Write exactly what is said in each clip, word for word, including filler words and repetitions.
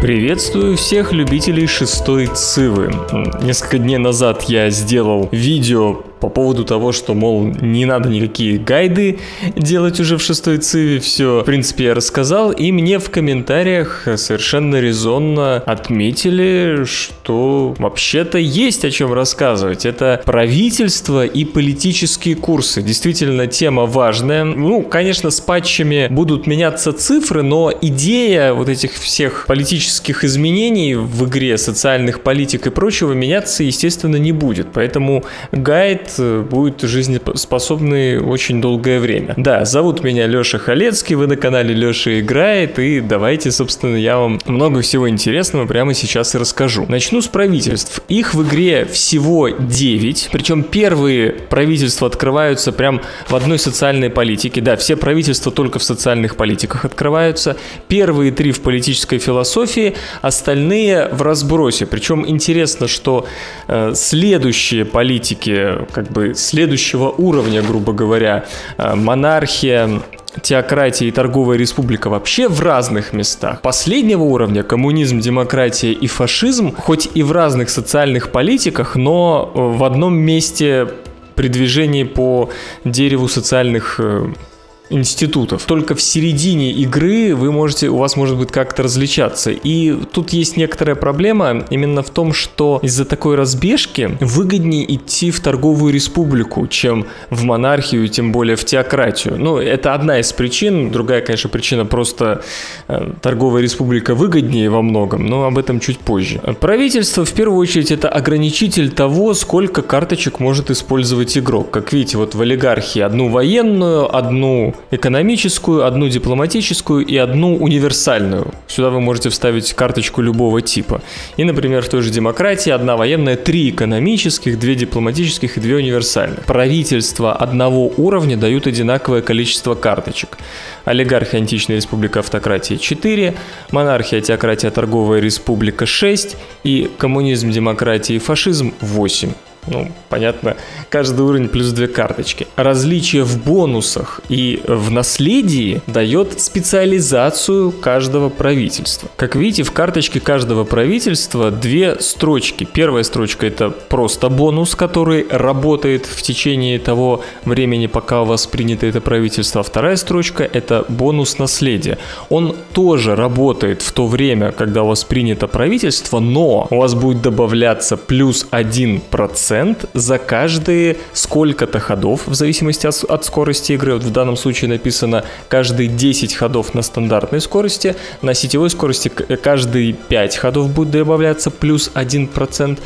Приветствую всех любителей шестой цивы. Несколько дней назад я сделал видео по поводу того, что, мол, не надо никакие гайды делать уже в шестой циве, все, в принципе, я рассказал, и мне в комментариях совершенно резонно отметили, что вообще-то есть о чем рассказывать. Это правительство и политические курсы. Действительно, тема важная. Ну, конечно, с патчами будут меняться цифры, но идея вот этих всех политических изменений в игре, социальных политик и прочего меняться, естественно, не будет. Поэтому гайд будет жизнеспособный очень долгое время. Да, зовут меня Леша Халецкий, вы на канале Леша Играет, и давайте, собственно, я вам много всего интересного прямо сейчас и расскажу. Начну с правительств. Их в игре всего девять, причем первые правительства открываются прям в одной социальной политике. Да, все правительства только в социальных политиках открываются. Первые три в политической философии, остальные в разбросе. Причем интересно, что э, следующие политики, как бы следующего уровня, грубо говоря, монархия, теократия и торговая республика вообще в разных местах. Последнего уровня, коммунизм, демократия и фашизм, хоть и в разных социальных политиках, но в одном месте при движении по дереву социальных институтов. Только в середине игры вы можете, у вас может быть как-то различаться. И тут есть некоторая проблема именно в том, что из-за такой разбежки выгоднее идти в торговую республику, чем в монархию, тем более в теократию. Ну, это одна из причин. Другая, конечно, причина просто э, торговая республика выгоднее во многом, но об этом чуть позже. Правительство, в первую очередь, это ограничитель того, сколько карточек может использовать игрок. Как видите, вот в олигархии одну военную, одну экономическую, одну дипломатическую и одну универсальную. Сюда вы можете вставить карточку любого типа. И, например, в той же демократии одна военная, три экономических, две дипломатических и две универсальных. Правительства одного уровня дают одинаковое количество карточек. Олигархия, античная республика, автократия четыре, монархия, теократия, торговая республика шесть и коммунизм, демократия и фашизм восемь. Ну, понятно, каждый уровень плюс две карточки. Различие в бонусах и в наследии дает специализацию каждого правительства. Как видите, в карточке каждого правительства две строчки. Первая строчка — это просто бонус, который работает в течение того времени, пока у вас принято это правительство. Вторая строчка — это бонус наследия. Он тоже работает в то время, когда у вас принято правительство, но у вас будет добавляться плюс один процент за каждые сколько-то ходов, в зависимости от, от скорости игры. Вот в данном случае написано каждые десять ходов на стандартной скорости, на сетевой скорости каждые пять ходов будет добавляться плюс один процент.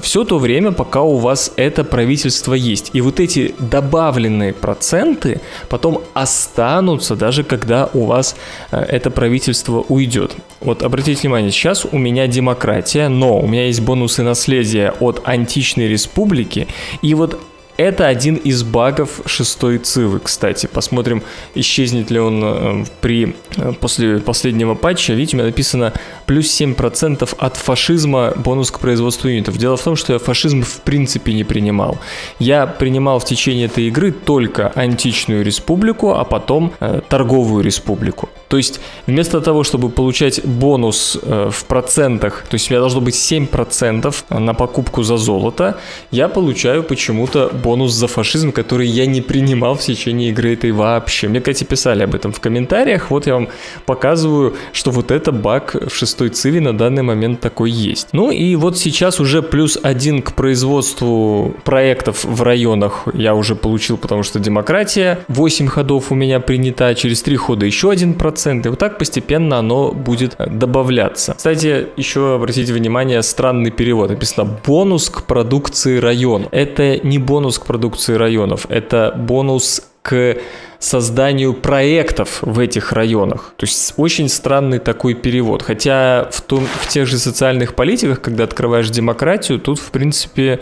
Все то время, пока у вас это правительство есть. И вот эти добавленные проценты потом останутся, даже когда у вас это правительство уйдет. Вот обратите внимание, сейчас у меня демократия, но у меня есть бонусы наследия от античной республики, публики. И вот это один из багов шестой цивы, кстати. Посмотрим, исчезнет ли он при, после последнего патча. Видите, у меня написано плюс семь процентов от фашизма бонус к производству юнитов. Дело в том, что я фашизм в принципе не принимал. Я принимал в течение этой игры только античную республику, а потом э, торговую республику. То есть вместо того, чтобы получать бонус э, в процентах, то есть у меня должно быть семь процентов на покупку за золото, я получаю почему-то бонус за фашизм, который я не принимал в течение игры этой вообще. Мне, кстати, писали об этом в комментариях. Вот я вам показываю, что вот это баг в шестой циве на данный момент такой есть. Ну и вот сейчас уже плюс один к производству проектов в районах я уже получил, потому что демократия восемь ходов у меня принята, через три хода еще один процент, и вот так постепенно оно будет добавляться. Кстати, еще обратите внимание, странный перевод. Написано бонус к продукции района. Это не бонус Бонус к продукции районов, это бонус к созданию проектов в этих районах. То есть очень странный такой перевод. Хотя в, том, в тех же социальных политиках, когда открываешь демократию, тут в принципе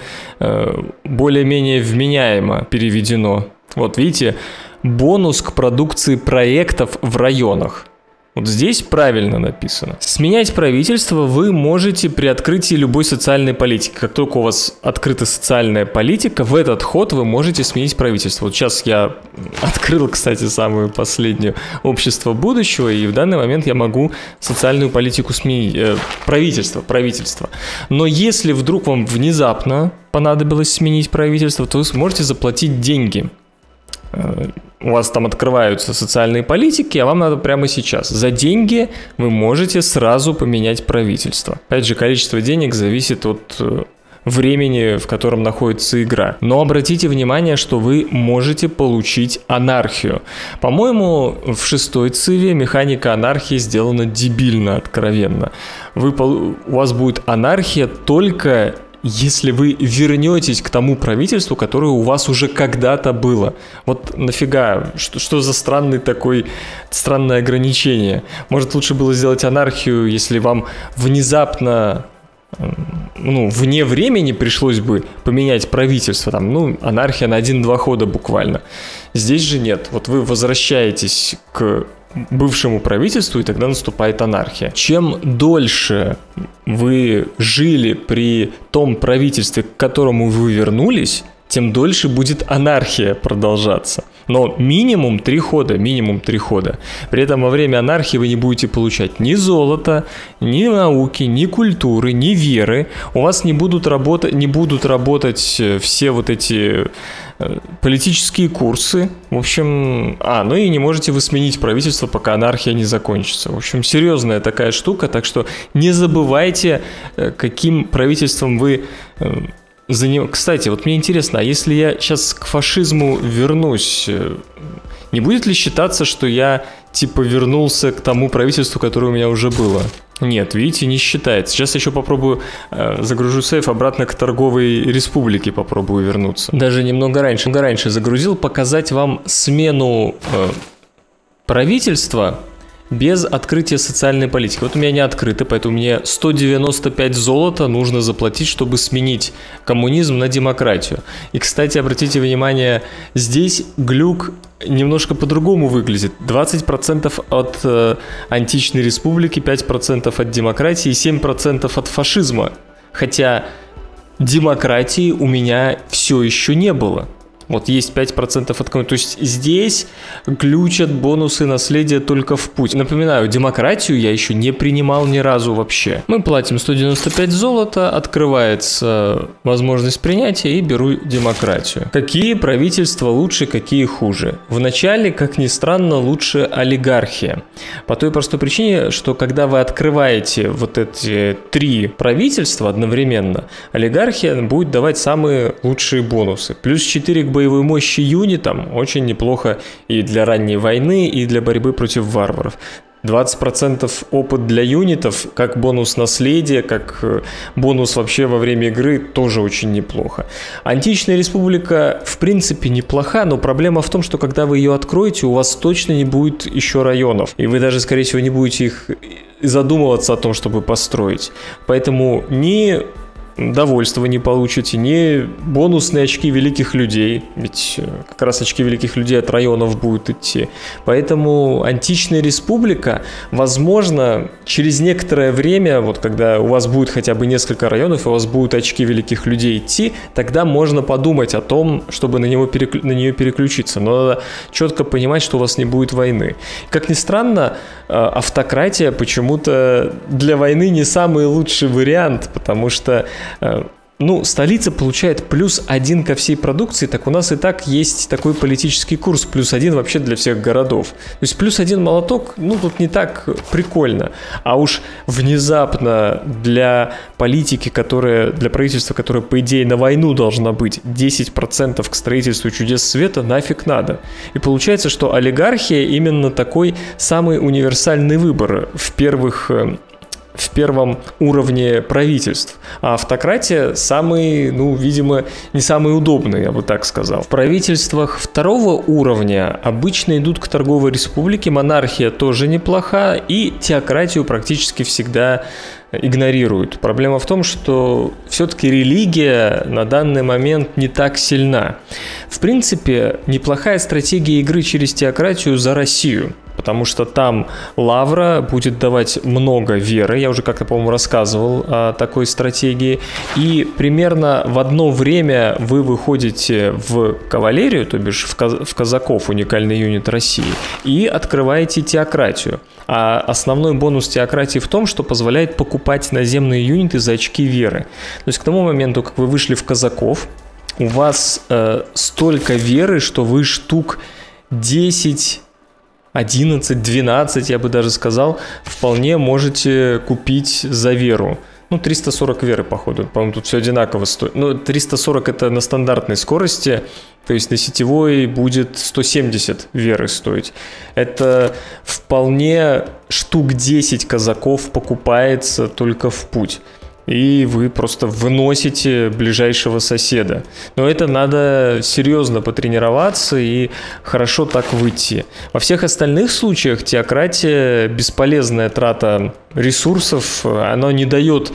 более-менее вменяемо переведено. Вот видите, бонус к продукции проектов в районах. Вот здесь правильно написано. Сменять правительство вы можете при открытии любой социальной политики. Как только у вас открыта социальная политика, в этот ход вы можете сменить правительство. Вот сейчас я открыл, кстати, самую последнюю «Общество будущего», и в данный момент я могу социальную политику сменить. Э, правительство, правительство. Но если вдруг вам внезапно понадобилось сменить правительство, то вы сможете заплатить деньги. У вас там открываются социальные политики, а вам надо прямо сейчас. За деньги вы можете сразу поменять правительство. Опять же, количество денег зависит от времени, в котором находится игра. Но обратите внимание, что вы можете получить анархию. По-моему, в шестой циве механика анархии сделана дебильно, откровенно. Вы, у вас будет анархия только... если вы вернетесь к тому правительству, которое у вас уже когда-то было. Вот нафига, что, что за странный такой, странное ограничение? Может, лучше было сделать анархию, если вам внезапно, ну, вне времени пришлось бы поменять правительство. Там, ну, анархия на один-два хода буквально. Здесь же нет. Вот вы возвращаетесь к бывшему правительству, и тогда наступает анархия. Чем дольше вы жили при том правительстве, к которому вы вернулись, тем дольше будет анархия продолжаться. Но минимум три хода, минимум три хода. При этом во время анархии вы не будете получать ни золота, ни науки, ни культуры, ни веры. У вас не будут работать, не будут работать все вот эти политические курсы. В общем, а, ну и не можете вы сменить правительство, пока анархия не закончится. В общем, серьезная такая штука, так что не забывайте, каким правительством вы... За него. Кстати, вот мне интересно, а если я сейчас к фашизму вернусь, не будет ли считаться, что я типа вернулся к тому правительству, которое у меня уже было? Нет, видите, не считается. Сейчас еще попробую, э, загружу сейф обратно к торговой республике, попробую вернуться. Даже немного раньше, немного раньше загрузил, показать вам смену э, правительства без открытия социальной политики. Вот у меня не открыто, поэтому мне сто девяносто пять золота нужно заплатить, чтобы сменить коммунизм на демократию. И, кстати, обратите внимание, здесь глюк немножко по-другому выглядит. двадцать процентов от э, античной республики, пять процентов от демократии, семь процентов от фашизма. Хотя демократии у меня все еще не было. Вот есть пять процентов от кого-то. То есть здесь глючат бонусы наследия только в путь. Напоминаю, демократию я еще не принимал ни разу вообще. Мы платим сто девяносто пять золота, открывается возможность принятия, и беру демократию. Какие правительства лучше, какие хуже? Вначале, как ни странно, лучше олигархия. По той простой причине, что когда вы открываете вот эти три правительства одновременно, олигархия будет давать самые лучшие бонусы. Плюс четыре к боевым боевой мощи юнитам очень неплохо и для ранней войны, и для борьбы против варваров. двадцать процентов опыт для юнитов, как бонус наследия, как бонус вообще во время игры, тоже очень неплохо. Античная республика в принципе неплоха, но проблема в том, что когда вы ее откроете, у вас точно не будет еще районов. И вы даже, скорее всего, не будете их задумываться о том, чтобы построить. Поэтому ни... довольства не получите, не бонусные очки великих людей, ведь как раз очки великих людей от районов будут идти. Поэтому античная республика, возможно, через некоторое время, вот когда у вас будет хотя бы несколько районов, и у вас будут очки великих людей идти, тогда можно подумать о том, чтобы на, него перек... на нее переключиться. Но надо четко понимать, что у вас не будет войны. Как ни странно, автократия почему-то для войны не самый лучший вариант, потому что ну, столица получает плюс один ко всей продукции, так у нас и так есть такой политический курс, плюс один вообще для всех городов. То есть плюс один молоток, ну, тут не так прикольно. А уж внезапно для политики, которая, для правительства, которое, по идее, на войну должна быть, десять процентов к строительству чудес света нафиг надо. И получается, что олигархия именно такой самый универсальный выбор в первых... в первом уровне правительств. А автократия самый, ну, видимо, не самый удобный, я бы так сказал. В правительствах второго уровня обычно идут к торговой республике, монархия тоже неплоха, и теократию практически всегда игнорируют. Проблема в том, что все-таки религия на данный момент не так сильна. В принципе, неплохая стратегия игры через теократию за Россию. Потому что там лавра будет давать много веры. Я уже как-то, по-моему, рассказывал о такой стратегии. И примерно в одно время вы выходите в кавалерию, то бишь в, каз- в казаков, уникальный юнит России, и открываете теократию. А основной бонус теократии в том, что позволяет покупать наземные юниты за очки веры. То есть к тому моменту, как вы вышли в казаков, у вас э, столько веры, что вы штук десять, одиннадцать, двенадцать, я бы даже сказал, вполне можете купить за веру. Ну, триста сорок веры, походу. По-моему, тут все одинаково стоит. Ну, триста сорок это на стандартной скорости, то есть на сетевой будет сто семьдесят веры стоить. Это вполне штук десять казаков покупается только в путь. И вы просто выносите ближайшего соседа. Но это надо серьезно потренироваться и хорошо так выйти. Во всех остальных случаях теократия — бесполезная трата ресурсов. Она не дает,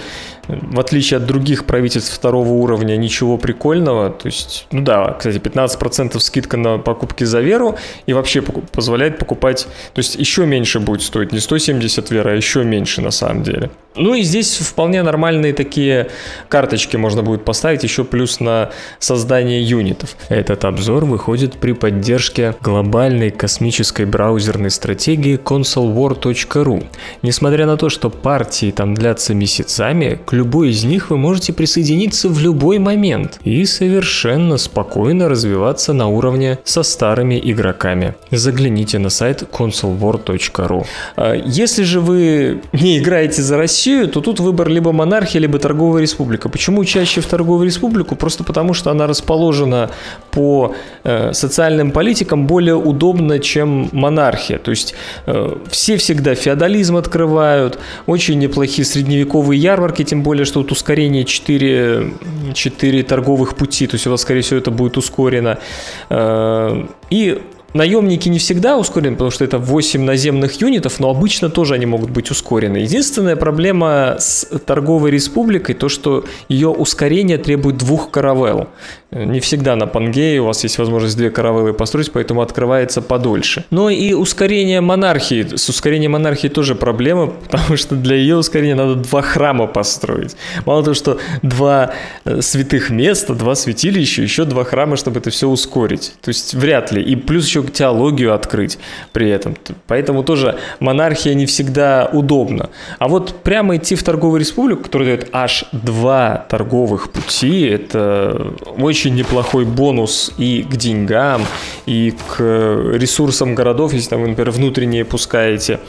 в отличие от других правительств второго уровня, ничего прикольного. То есть, ну да, кстати, пятнадцать процентов скидка на покупки за веру. И вообще позволяет покупать, то есть еще меньше будет стоить. Не сто семьдесят веры, а еще меньше на самом деле. Ну и здесь вполне нормальные такие карточки можно будет поставить, еще плюс на создание юнитов. Этот обзор выходит при поддержке глобальной космической браузерной стратегии консул вар точка ру. Несмотря на то, что партии там длятся месяцами, к любой из них вы можете присоединиться в любой момент и совершенно спокойно развиваться на уровне со старыми игроками. Загляните на сайт консул вар точка ру. Если же вы не играете за Россию, то тут выбор либо монархия, либо торговая республика. Почему чаще в торговую республику? Просто потому, что она расположена по э, социальным политикам более удобно, чем монархия. То есть э, все всегда феодализм открывают, очень неплохие средневековые ярмарки, тем более, что вот ускорение четыре, четыре торговых пути, то есть у вас, скорее всего, это будет ускорено. Э, и... Наемники не всегда ускорены, потому что это восемь наземных юнитов, но обычно тоже они могут быть ускорены. Единственная проблема с торговой республикой, то что ее ускорение требует двух каравелл. Не всегда на Пангее у вас есть возможность две каравеллы построить, поэтому открывается подольше. Но и ускорение монархии. С ускорением монархии тоже проблема, потому что для ее ускорения надо два храма построить. Мало того, что два святых места, два святилища, еще два храма, чтобы это все ускорить. То есть вряд ли. И плюс еще теологию открыть при этом. Поэтому тоже монархия не всегда удобна. А вот прямо идти в торговую республику, которая дает аж два торговых пути, это очень неплохой бонус и к деньгам, и к ресурсам городов, если там, например, внутренние пускаете.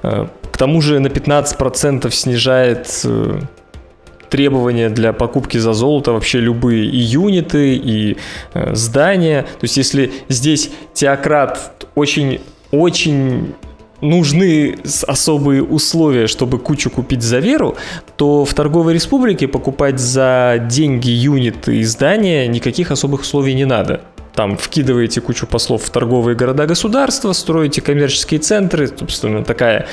К тому же на пятнадцать процентов снижает требования для покупки за золото вообще любые и юниты, и э, здания. То есть если здесь теократ очень-очень нужны особые условия, чтобы кучу купить за веру, то в торговой республике покупать за деньги юниты и здания никаких особых условий не надо. Там вкидываете кучу послов в торговые города-государства, строите коммерческие центры, собственно, такая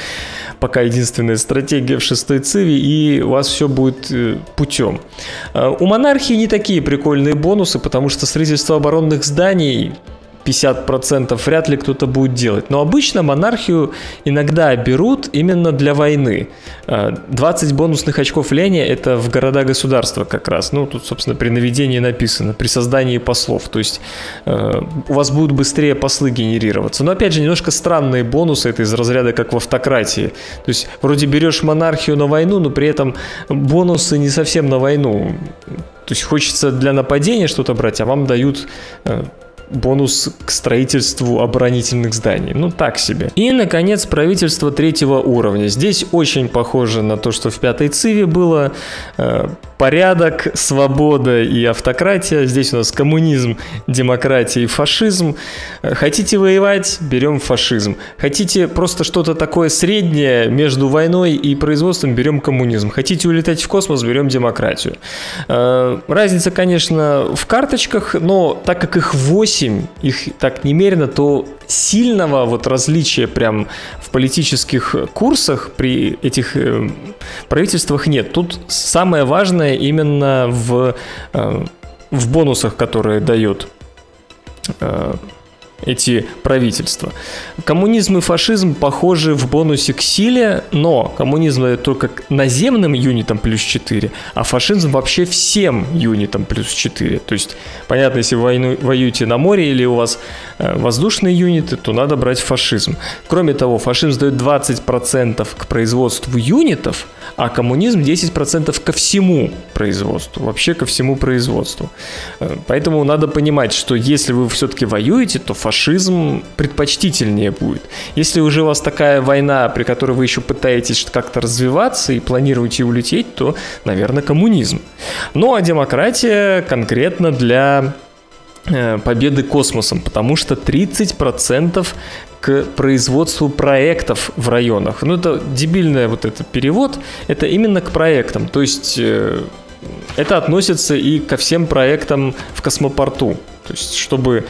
пока единственная стратегия в шестой циве, и у вас все будет путем. У монархии не такие прикольные бонусы, потому что строительство оборонных зданий пятьдесят процентов вряд ли кто-то будет делать. Но обычно монархию иногда берут именно для войны. двадцать бонусных очков лени — это в города-государства как раз. Ну, тут, собственно, при наведении написано, при создании послов. То есть э, у вас будут быстрее послы генерироваться. Но, опять же, немножко странные бонусы. Это из разряда как в автократии. То есть вроде берешь монархию на войну, но при этом бонусы не совсем на войну. То есть хочется для нападения что-то брать, а вам дают... Э, бонус к строительству оборонительных зданий. Ну, так себе. И, наконец, правительство третьего уровня. Здесь очень похоже на то, что в пятой циве было. Э, порядок, свобода и автократия. Здесь у нас коммунизм, демократия и фашизм. Хотите воевать? Берем фашизм. Хотите просто что-то такое среднее между войной и производством? Берем коммунизм. Хотите улетать в космос? Берем демократию. Э, разница, конечно, в карточках, но так как их восемь, их так немерено, то сильного вот различия прям в политических курсах при этих э, правительствах нет. Тут самое важное именно в, э, в бонусах, которые дает э, эти правительства. Коммунизм и фашизм похожи в бонусе к силе, но коммунизм дает только наземным юнитам плюс четыре, а фашизм вообще всем юнитам плюс четыре. То есть, понятно, если вы воюете на море или у вас воздушные юниты, то надо брать фашизм. Кроме того, фашизм дает двадцать процентов к производству юнитов, а коммунизм десять процентов ко всему производству, вообще ко всему производству. Поэтому надо понимать, что если вы все-таки воюете, то фашизм предпочтительнее будет. Если уже у вас такая война, при которой вы еще пытаетесь как-то развиваться и планируете улететь, то, наверное, коммунизм. Ну, а демократия конкретно для победы космосом, потому что тридцать процентов к производству проектов в районах. Ну, это дебильный вот этот перевод, это именно к проектам, то есть это относится и ко всем проектам в космопорту, то есть чтобы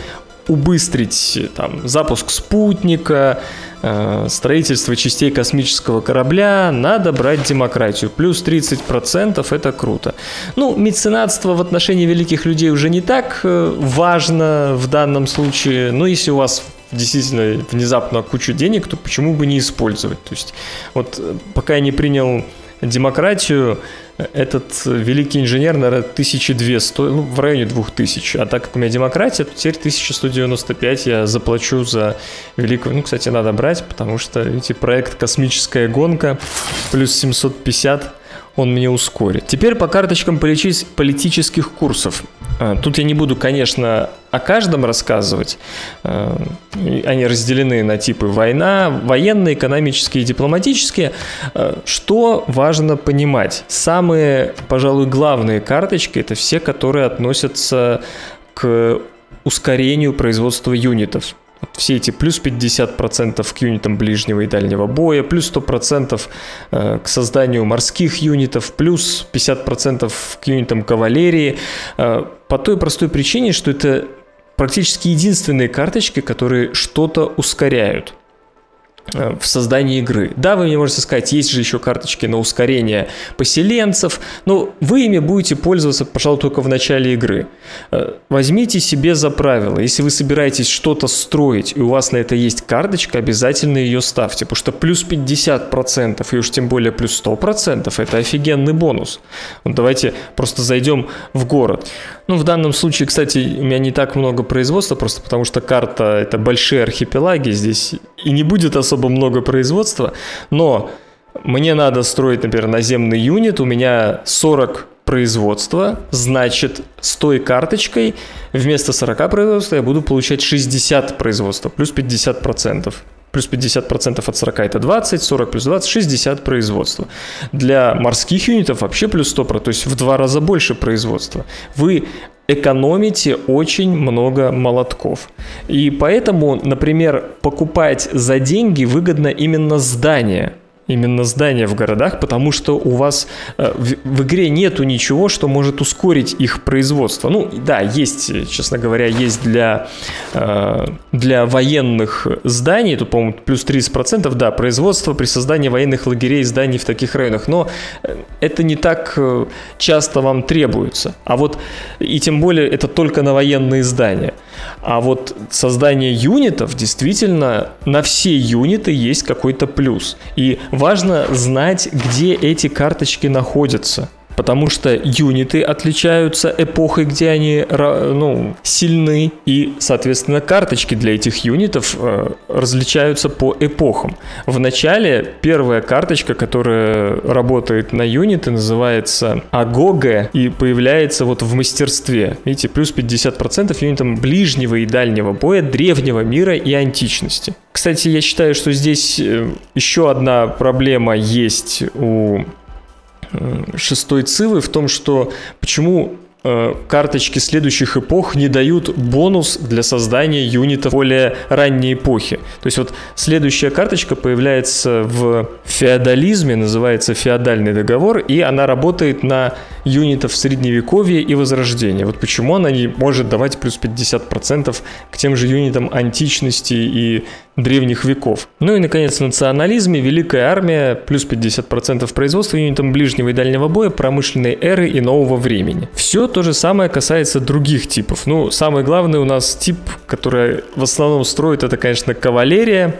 убыстрить там запуск спутника, строительство частей космического корабля, надо брать демократию. Плюс тридцать процентов – это круто. Ну, меценатство в отношении великих людей уже не так важно в данном случае. Но если у вас действительно внезапно куча денег, то почему бы не использовать? То есть, вот пока я не принял демократию, этот великий инженер, наверное, тысяча две стоил, ну, в районе двух тысяч. А так как у меня демократия, то теперь тысяча сто девяносто пять я заплачу за великую. Ну, кстати, надо брать, потому что, видите, проект «Космическая гонка» плюс семьсот пятьдесят, он мне ускорит. Теперь по карточкам политических курсов. Тут я не буду, конечно, о каждом рассказывать. Они разделены на типы война, военные, экономические и дипломатические. Что важно понимать? Самые, пожалуй, главные карточки – это все, которые относятся к ускорению производства юнитов. Все эти плюс пятьдесят процентов к юнитам ближнего и дальнего боя, плюс сто процентов к созданию морских юнитов, плюс пятьдесят процентов к юнитам кавалерии. По той простой причине, что это практически единственные карточки, которые что-то ускоряют в создании игры. Да, вы мне можете сказать, есть же еще карточки на ускорение поселенцев, но вы ими будете пользоваться, пожалуй, только в начале игры. Возьмите себе за правило, если вы собираетесь что-то строить, и у вас на это есть карточка, обязательно ее ставьте, потому что плюс пятьдесят процентов и уж тем более плюс сто процентов это офигенный бонус. Вот давайте просто зайдем в город. Ну, в данном случае, кстати, у меня не так много производства, просто потому что карта — это большие архипелаги, здесь и не будет особо много производства, но мне надо строить, например, наземный юнит, у меня сорок производства, значит, с той карточкой вместо сорока производства я буду получать шестьдесят производства, плюс пятьдесят процентов. Плюс пятьдесят процентов от сорока это двадцать, сорок плюс двадцать, шестьдесят производства. Для морских юнитов вообще плюс сто процентов, то есть в два раза больше производства. Вы экономите очень много молотков. И поэтому, например, покупать за деньги выгодно именно здание. Именно здания в городах, потому что у вас э, в, в игре нету ничего, что может ускорить их производство. Ну, да, есть, честно говоря, есть для, э, для военных зданий, тут, по-моему, плюс тридцать процентов, да, производство при создании военных лагерей, зданий в таких районах, но это не так часто вам требуется. А вот, и тем более, это только на военные здания. А вот создание юнитов, действительно, на все юниты есть какой-то плюс. И важно знать, где эти карточки находятся, потому что юниты отличаются эпохой, где они, ну, сильны, и, соответственно, карточки для этих юнитов различаются по эпохам. В начале первая карточка, которая работает на юниты, называется Агоге и появляется вот в мастерстве. Видите, плюс пятьдесят процентов юнитам ближнего и дальнего боя, древнего мира и античности. Кстати, я считаю, что здесь еще одна проблема есть у шестой цивы в том, что почему э, карточки следующих эпох не дают бонус для создания юнитов более ранней эпохи. То есть вот следующая карточка появляется в феодализме, называется феодальный договор, и она работает на юнитов средневековья и возрождения. Вот почему она не может давать плюс пятьдесят процентов к тем же юнитам античности и древних веков. Ну и, наконец, в национализме великая армия, плюс пятьдесят процентов производства юнитам ближнего и дальнего боя, промышленной эры и нового времени. Все то же самое касается других типов. Ну, самый главный у нас тип, который в основном строит, это, конечно, кавалерия.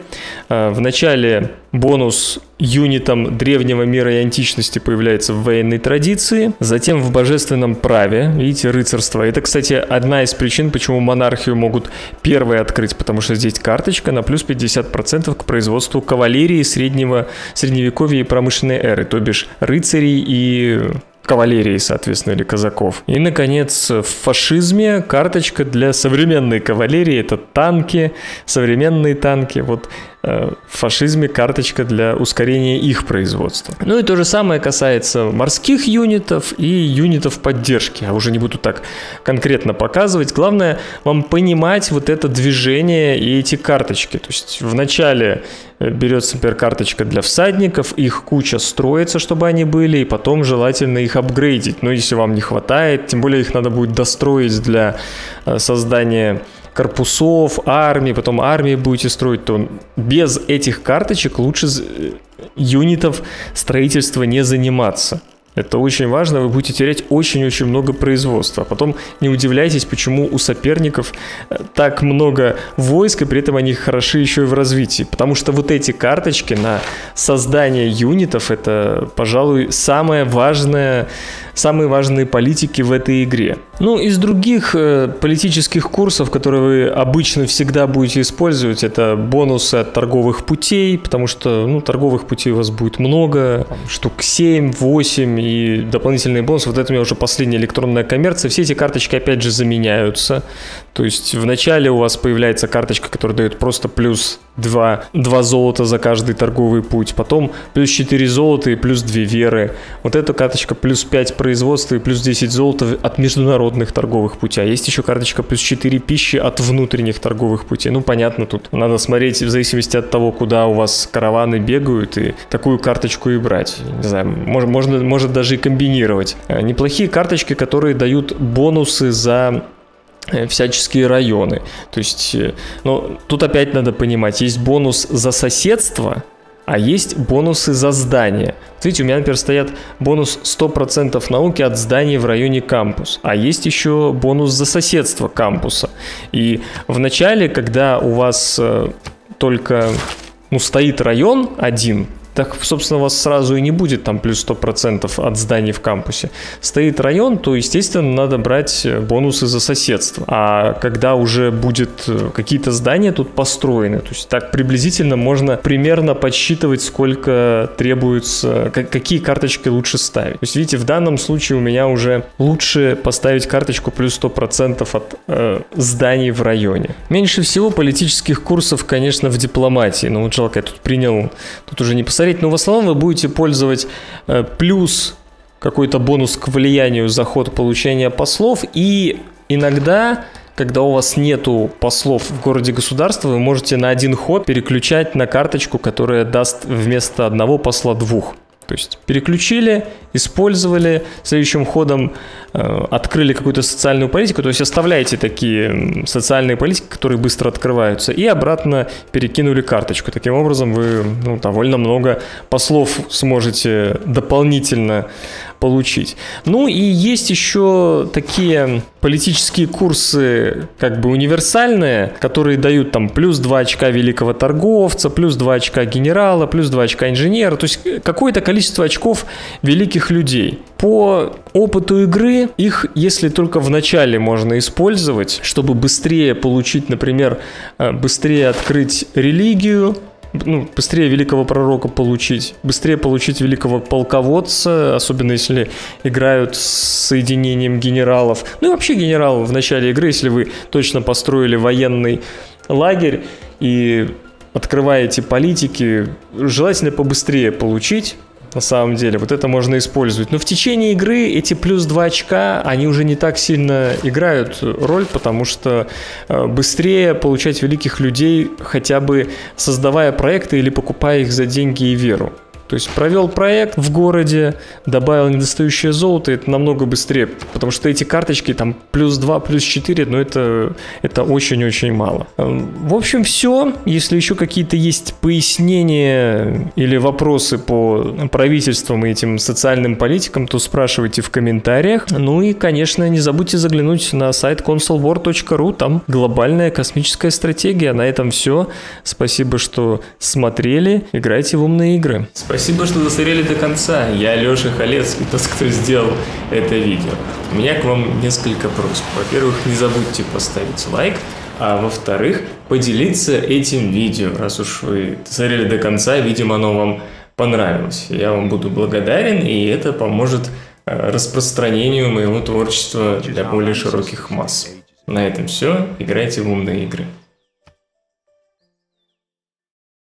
В начале бонус юнитам древнего мира и античности появляется в военной традиции, затем в божественном праве, видите, рыцарство. Это, кстати, одна из причин, почему монархию могут первые открыть, потому что здесь карточка на плюс пятьдесят процентов к производству кавалерии среднего, средневековья и промышленной эры, то бишь рыцарей и кавалерии, соответственно, или казаков. И, наконец, в фашизме карточка для современной кавалерии, это танки, современные танки, вот э, в фашизме карточка для ускорения их производства. Ну и то же самое касается морских юнитов и юнитов поддержки, я уже не буду так конкретно показывать, главное вам понимать вот это движение и эти карточки, то есть в начале берется, например, карточка для всадников, их куча строится, чтобы они были, и потом желательно их апгрейдить, но если вам не хватает, тем более их надо будет достроить для создания корпусов, армии, потом армии будете строить, то без этих карточек лучше юнитов строительства не заниматься. Это очень важно, вы будете терять очень-очень много производства. Потом не удивляйтесь, почему у соперников так много войск, и при этом они хороши еще и в развитии. Потому что вот эти карточки на создание юнитов, это, пожалуй, самое важное, самые важные политики в этой игре. Ну, из других политических курсов, которые вы обычно всегда будете использовать, это бонусы от торговых путей, потому что, ну, торговых путей у вас будет много, штук семь-восемь, и дополнительные бонусы, вот это у меня уже последняя электронная коммерция, все эти карточки опять же заменяются, то есть вначале у вас появляется карточка, которая дает просто плюс два, два золота за каждый торговый путь, потом плюс четыре золота и плюс две веры, вот эта карточка плюс пять производства и плюс десять золота от международных торговых путей, а есть еще карточка плюс четыре пищи от внутренних торговых путей, ну понятно, тут надо смотреть в зависимости от того, куда у вас караваны бегают, и такую карточку и брать, не знаю, можно, можно, может даже и комбинировать. Неплохие карточки, которые дают бонусы за всяческие районы. То есть, ну, тут опять надо понимать, есть бонус за соседство, а есть бонусы за здание. Видите, у меня, например, стоят бонус сто процентов науки от зданий в районе кампус, а есть еще бонус за соседство кампуса. И в начале, когда у вас только, ну, стоит район один, так, собственно, у вас сразу и не будет там плюс сто процентов от зданий в кампусе. Стоит район, то, естественно, надо брать бонусы за соседство. А когда уже будут какие-то здания тут построены, то есть так приблизительно можно примерно подсчитывать, сколько требуется, какие карточки лучше ставить. То есть, видите, в данном случае у меня уже лучше поставить карточку плюс сто процентов от э, зданий в районе. Меньше всего политических курсов, конечно, в дипломатии. Но вот жалко, я тут принял, тут уже не посоветую. Но в основном вы будете пользовать э, плюс какой-то бонус к влиянию за ход получения послов. И иногда, когда у вас нету послов в городе-государстве, вы можете на один ход переключать на карточку, которая даст вместо одного посла двух. То есть переключили, использовали, следующим ходом э, открыли какую-то социальную политику, то есть оставляете такие социальные политики, которые быстро открываются, и обратно перекинули карточку. Таким образом вы, ну, довольно много послов сможете дополнительно получить. Ну и есть еще такие политические курсы как бы универсальные, которые дают там плюс два очка великого торговца, плюс два очка генерала, плюс два очка инженера, то есть какое-то количество очков великих людей. По опыту игры их, если только в начале, можно использовать, чтобы быстрее получить, например, быстрее открыть религию, ну, быстрее великого пророка получить, быстрее получить великого полководца, особенно если играют с соединением генералов. Ну и вообще генерал в начале игры, если вы точно построили военный лагерь и открываете политики, желательно побыстрее получить. На самом деле, вот это можно использовать. Но в течение игры эти плюс два очка, они уже не так сильно играют роль, потому что быстрее получать великих людей, хотя бы создавая проекты или покупая их за деньги и веру. То есть провел проект в городе, добавил недостающее золото, это намного быстрее, потому что эти карточки там плюс два, плюс четыре, но это, это очень-очень мало. В общем, все. Если еще какие-то есть пояснения или вопросы по правительствам и этим социальным политикам, то спрашивайте в комментариях. Ну и, конечно, не забудьте заглянуть на сайт консулвар точка ру, там глобальная космическая стратегия. На этом все. Спасибо, что смотрели. Играйте в умные игры. Спасибо, что досмотрели до конца. Я Леша Халецкий, тот, кто сделал это видео. У меня к вам несколько просьб. Во-первых, не забудьте поставить лайк, а во-вторых, поделиться этим видео. Раз уж вы досмотрели до конца, видимо, оно вам понравилось. Я вам буду благодарен, и это поможет распространению моего творчества для более широких масс. На этом все. Играйте в умные игры.